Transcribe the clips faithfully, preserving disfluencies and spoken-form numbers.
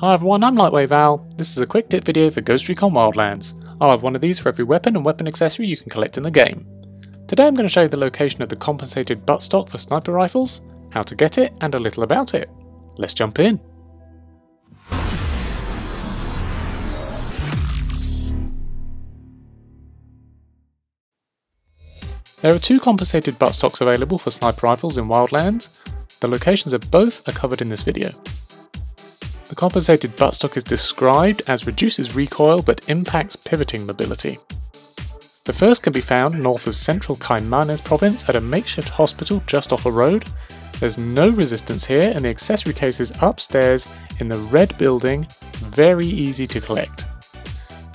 Hi everyone, I'm Lightwave Al. This is a quick tip video for Ghost Recon Wildlands. I'll have one of these for every weapon and weapon accessory you can collect in the game. Today I'm going to show you the location of the compensated buttstock for sniper rifles, how to get it, and a little about it. Let's jump in. There are two compensated buttstocks available for sniper rifles in Wildlands. The locations of both are covered in this video. The compensated buttstock is described as reduces recoil but impacts pivoting mobility. The first can be found north of central Caimanes province at a makeshift hospital just off a road. There's no resistance here and the accessory case is upstairs in the red building, very easy to collect.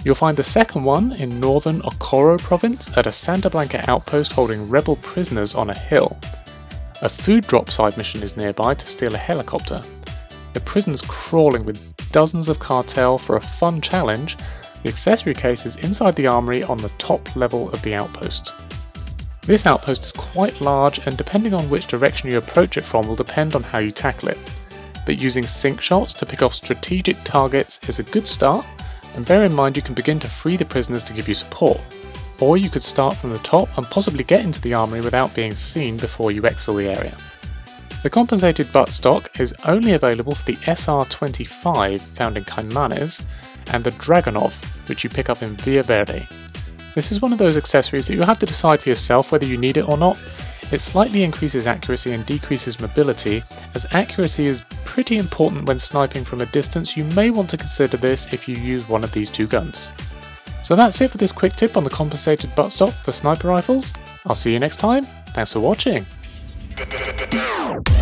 You'll find the second one in northern Okoro province at a Santa Blanca outpost holding rebel prisoners on a hill. A food drop side mission is nearby to steal a helicopter. The prison's crawling with dozens of cartel for a fun challenge. The accessory case is inside the armory on the top level of the outpost. This outpost is quite large and depending on which direction you approach it from will depend on how you tackle it. But using sync shots to pick off strategic targets is a good start, and bear in mind you can begin to free the prisoners to give you support. Or you could start from the top and possibly get into the armory without being seen before you exfil the area. The compensated buttstock is only available for the S R twenty-five found in Caimanes and the Dragunov, which you pick up in Via Verde. This is one of those accessories that you'll have to decide for yourself whether you need it or not. It slightly increases accuracy and decreases mobility. As accuracy is pretty important when sniping from a distance, you may want to consider this if you use one of these two guns. So that's it for this quick tip on the compensated buttstock for sniper rifles. I'll see you next time. Thanks for watching. Boom!